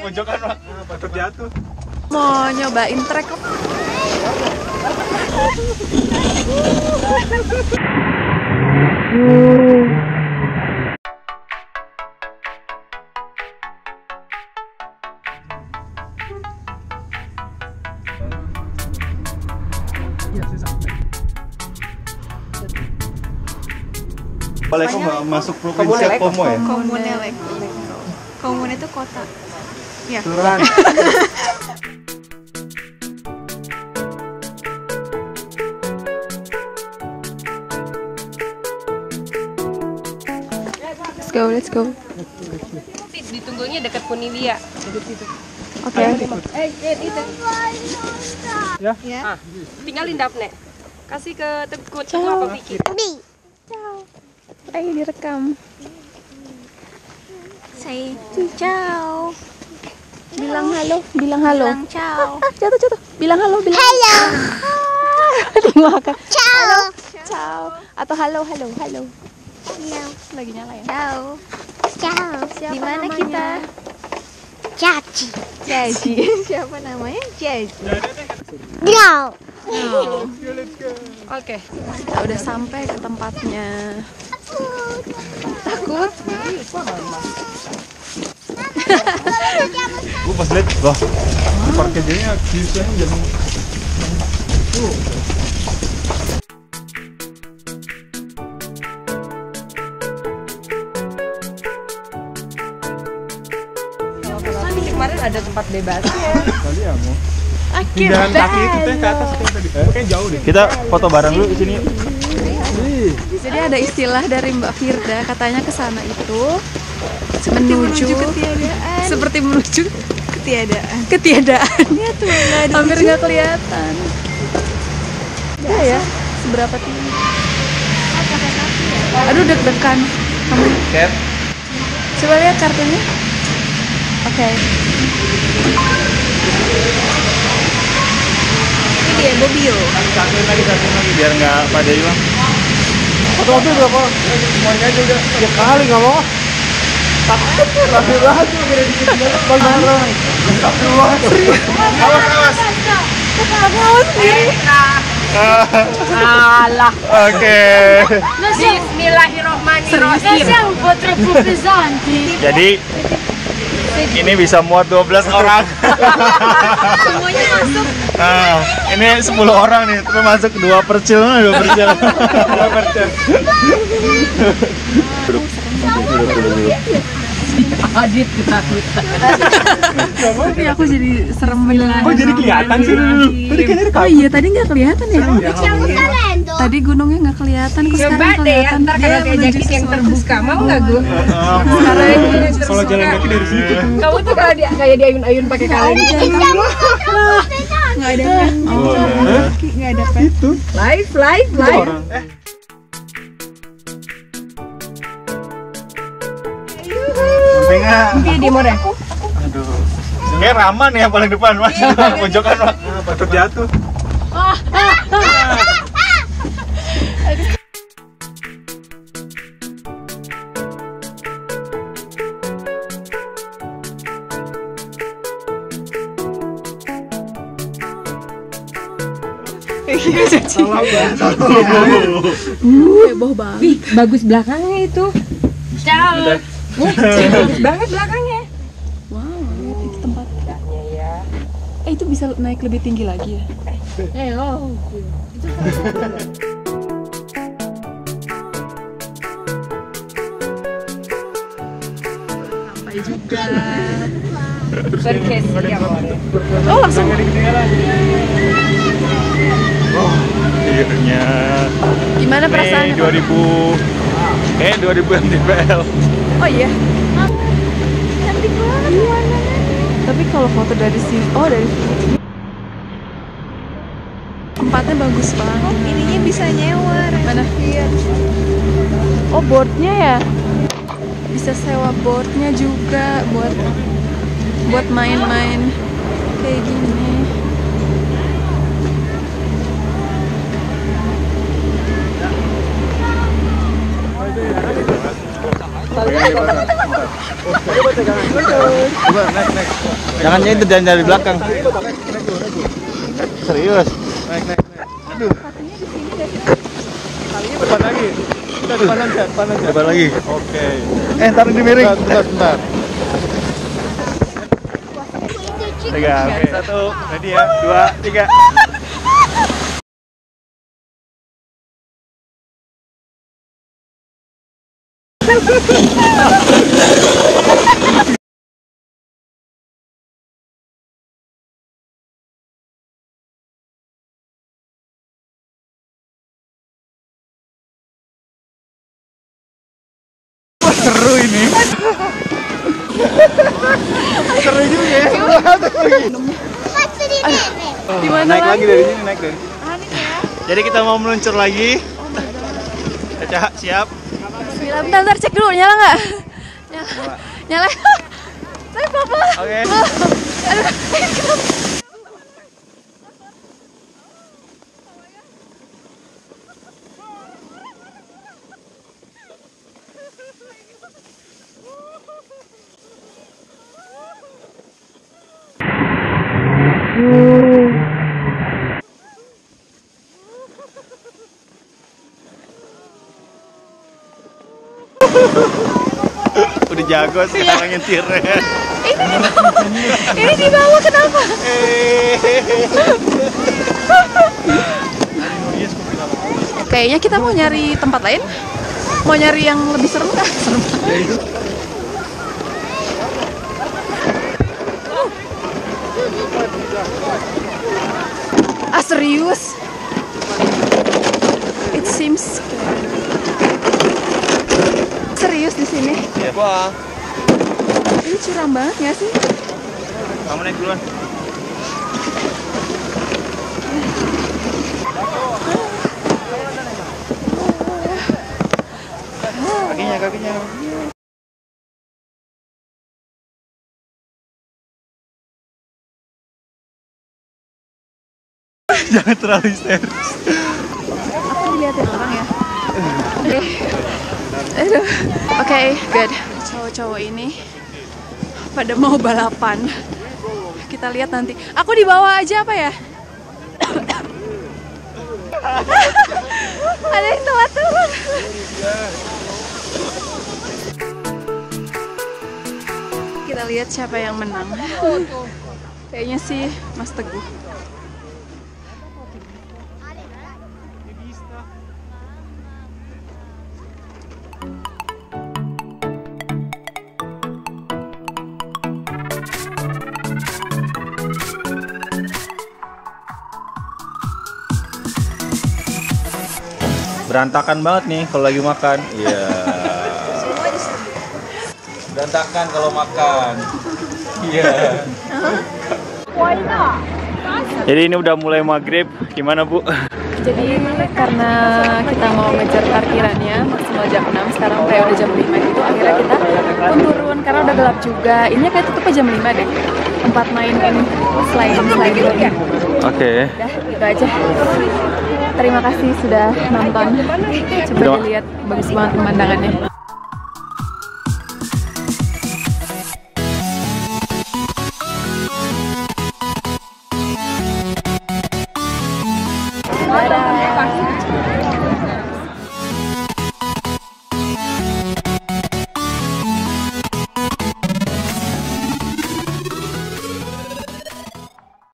Pojokan Pak, terjatuh. Mau nyobain trek. Boleh masuk provinsi Como ya? Komune Leko. Komune itu kota. Ya. Kelurahan. Let's go, let's go. Ditunggunya dekat Punilia. Dekat situ. Oke. Itu. Ya. Ya. Tinggalin Daphne. Kasih ke Teguh apa Vicky? Ciao. Ayo direkam. Say ciao. Bilang halo, bilang halo. Bilang ciao. Jatuh, jatuh. Bilang halo, bilang. Halo. Ciao. Ciao. Atau halo, halo, halo. Ciao. Lagi nyala ya? Ciao. Ciao. Di mana kita? Caci. Caci. Siapa namanya? Caci. Ciao. Oh. Oke, kita udah sampai ke tempatnya. Takut? Gue pas liat, loh, parkir jadinya kisahnya jadi. Kan kemarin ada tempat bebas ya. Kali ya mau. Jalan kaki itu teh ke atas tadi. Kayaknya jauh deh. Kita foto bareng dulu di sini. Jadi ada istilah dari Mbak Firda, katanya ke sana itu seperti menuju ketiadaan. Ketiadaannya tuh hampir nggak kelihatan. Ya ya, seberapa tinggi? Aduh deg-degan. Coba lihat kartunya. Oke. Piani di Bobbio. Satu lagi biar nggak pada hilang. Foto berapa? Semuanya aja udah. Ya kali nggak mau. Takut rapi banget tuh kira di sini. Bagaimana? Rapi banget. Awas. Awas sendiri. Alah. Oke. Bismillahirrahmanirrahim. Jadi ini bisa muat 12 orang. Semuanya masuk. Nah, ini 10 orang nih, terus masuk 2 percil. Adit ketakutan. Tapi aku jadi serem banget. Oh, jadi kelihatan sih dulu. Tadi kan ada. Oh iya, tadi nggak kelihatan ya. Tadi gunungnya nggak kelihatan, kok sekarang kelihatan. Ntar kalau kayak jaket yang terbuka, mau nggak gue? Kalau jalan kaki dari sini tuh. Kamu tuh kalau kayak diayun-ayun pakai kaleng. Nggak ada. Nggak ada. Itu. Live. Nanti di mana? Aduh, kayak ramah nih yang paling depan mas. Pojokan mas. Terjatuh. Heboh banget. Bagus belakangnya itu. Ciao. Bagus banget belakangnya. Wow, lihat itu tempatnya ya. Itu bisa naik lebih tinggi lagi ya. Hello. Sampai juga. Berkesi ya boleh. Oh langsung. Oh, akhirnya. Gimana perasaannya? 2000 MTPL. Oh iya. Cantik banget warnanya. Tapi kalau foto dari sini, oh dari sini. Tempatnya bagus banget. Oh, ininya bisa nyewa. Mana? Iya. Oh, boardnya ya. Bisa sewa boardnya juga buat main-main kayak gini. Coba naik. Jangan itu dari belakang. Serius. Naik. Aduh. Katanya di sini dari kalinya depan lagi. Kita depan aja. Depan lagi. Oke. Tarik di miring. Bentar. Pegang. 1, ready ya. 2, 3. Seru ini. Seru juga ya. Naik lagi dari sini, naik dari sini. Jadi kita mau meluncur lagi. Caca, siap. Bentar, cek dulu nyala nggak? Nyala. Tapi pelan. Oke. Udah jago sekarang nyetirnya. Ini dibawa kenapa? Kayaknya kita mau nyari tempat lain. Mau nyari yang lebih serem kan? Serem. Ah serius? It seems serius di sini. Iya. Wah. Ini curam banget ya sih. Kamu naik duluan. Kakinya. Jangan terlalu histeris. Aku dilihatin orang ya. Oke, good. Cowok-cowok ini pada mau balapan. Kita lihat nanti. Aku di bawah aja apa ya? Ada yang telat. Kita lihat siapa yang menang. Kayaknya sih Mas Teguh. Berantakan banget nih kalau lagi makan. Iya. Berantakan kalau makan. Iya. Jadi ini udah mulai maghrib. Gimana Bu? Jadi karena kita mau ngejar parkirannya maksimal jam 6, sekarang kayak udah jam 5 gitu. Akhirnya kita pun turun karena udah gelap juga. Ini kayak tutupnya jam 5 deh. Tempat main kan selain gitu ya. Oke. Udah gitu aja. Terima kasih sudah nonton. Coba dilihat, bagus banget pemandangannya.